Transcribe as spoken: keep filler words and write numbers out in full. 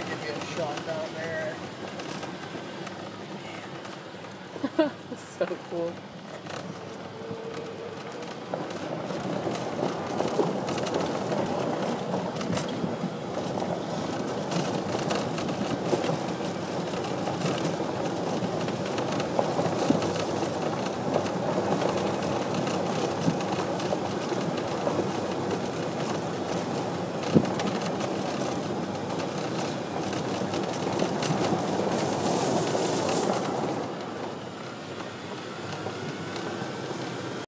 gotta give you a shot down there. So cool.